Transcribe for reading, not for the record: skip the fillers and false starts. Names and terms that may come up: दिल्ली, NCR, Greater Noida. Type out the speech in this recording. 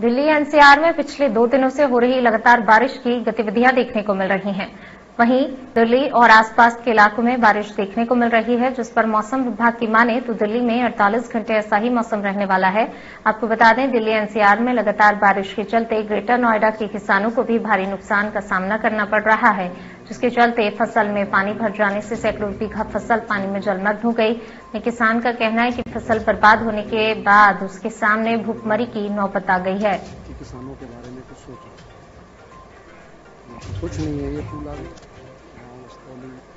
दिल्ली NCR में पिछले 2 दिनों से हो रही लगातार बारिश की गतिविधियां देखने को मिल रही हैं। वहीं दिल्ली और आसपास के इलाकों में बारिश देखने को मिल रही है, जिस पर मौसम विभाग की माने तो दिल्ली में 48 घंटे ऐसा ही मौसम रहने वाला है। आपको बता दें, दिल्ली एनसीआर में लगातार बारिश के चलते ग्रेटर नोएडा के किसानों को भी भारी नुकसान का सामना करना पड़ रहा है, जिसके चलते फसल में पानी भर जाने से सैकड़ों बीघा फसल पानी में जलमग्न हो गई। किसान का कहना है कि फसल बर्बाद होने के बाद उसके सामने भूखमरी की नौबत आ गई है। किसानों के बारे में कुछ नहीं है, ये